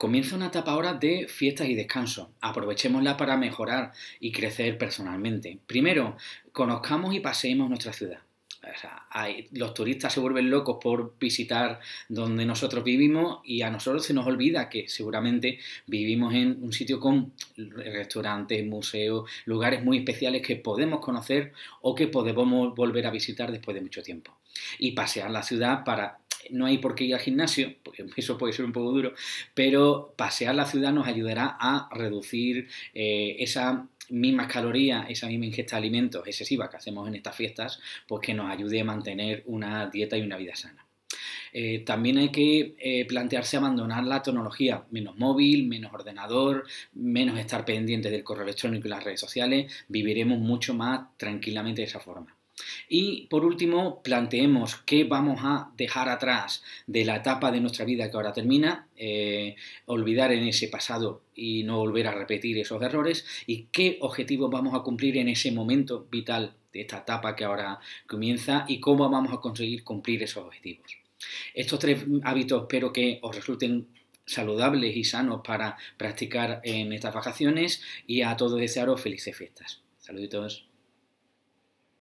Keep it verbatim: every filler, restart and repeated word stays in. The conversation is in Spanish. Comienza una etapa ahora de fiestas y descanso. Aprovechémosla para mejorar y crecer personalmente. Primero, conozcamos y paseemos nuestra ciudad. O sea, hay, los turistas se vuelven locos por visitar donde nosotros vivimos y a nosotros se nos olvida que seguramente vivimos en un sitio con restaurantes, museos, lugares muy especiales que podemos conocer o que podemos volver a visitar después de mucho tiempo. Y pasear la ciudad para... No hay por qué ir al gimnasio, porque eso puede ser un poco duro, pero pasear la ciudad nos ayudará a reducir eh, esa... mismas calorías, esa misma ingesta de alimentos excesiva que hacemos en estas fiestas, pues que nos ayude a mantener una dieta y una vida sana. Eh, también hay que eh, plantearse abandonar la tecnología, menos móvil, menos ordenador, menos estar pendiente del correo electrónico y las redes sociales, viviremos mucho más tranquilamente de esa forma. Y por último, planteemos qué vamos a dejar atrás de la etapa de nuestra vida que ahora termina, eh, olvidar en ese pasado y no volver a repetir esos errores, y qué objetivos vamos a cumplir en ese momento vital de esta etapa que ahora comienza y cómo vamos a conseguir cumplir esos objetivos. Estos tres hábitos espero que os resulten saludables y sanos para practicar en estas vacaciones y a todos desearos felices fiestas. Saluditos.